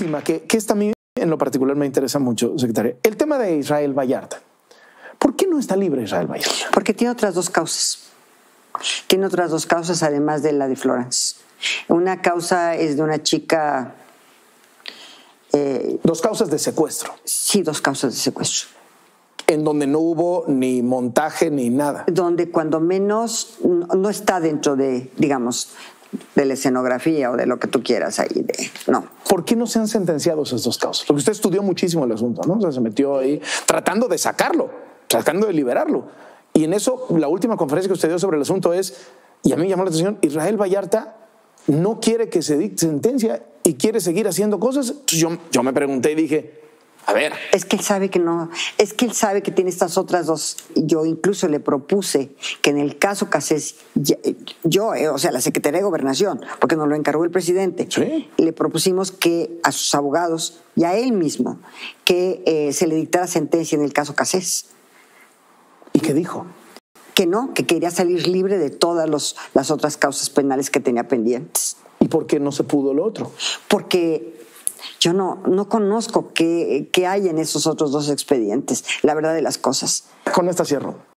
última, que esta a mí en lo particular me interesa mucho, secretaria. El tema de Israel Vallarta. ¿Por qué no está libre Israel Vallarta? Porque tiene otras dos causas. Tiene otras dos causas además de la de Florence. Una causa es de una chica... dos causas de secuestro. Sí, dos causas de secuestro. En donde no hubo ni montaje ni nada. Donde cuando menos no está dentro de, digamos, de la escenografía o de lo que tú quieras ahí. No. ¿Por qué no se han sentenciado esas dos causas? Porque usted estudió muchísimo el asunto, ¿no? O sea, se metió ahí tratando de sacarlo, tratando de liberarlo. Y en eso, la última conferencia que usted dio sobre el asunto es, y a mí me llamó la atención, Israel Vallarta no quiere que se dicte sentencia y quiere seguir haciendo cosas. Entonces yo me pregunté y dije, a ver. Es que él sabe que no, es que él sabe que tiene estas otras dos. Yo incluso le propuse que en el caso Cassez, o sea, la Secretaría de Gobernación, porque nos lo encargó el presidente, ¿sí? Le propusimos que a sus abogados y a él mismo que se le dictara sentencia en el caso Cassez. ¿Y qué dijo? Que no, que quería salir libre de todas las otras causas penales que tenía pendientes. ¿Y por qué no se pudo lo otro? Porque yo no conozco qué hay en esos otros dos expedientes, la verdad de las cosas. Con esta cierro.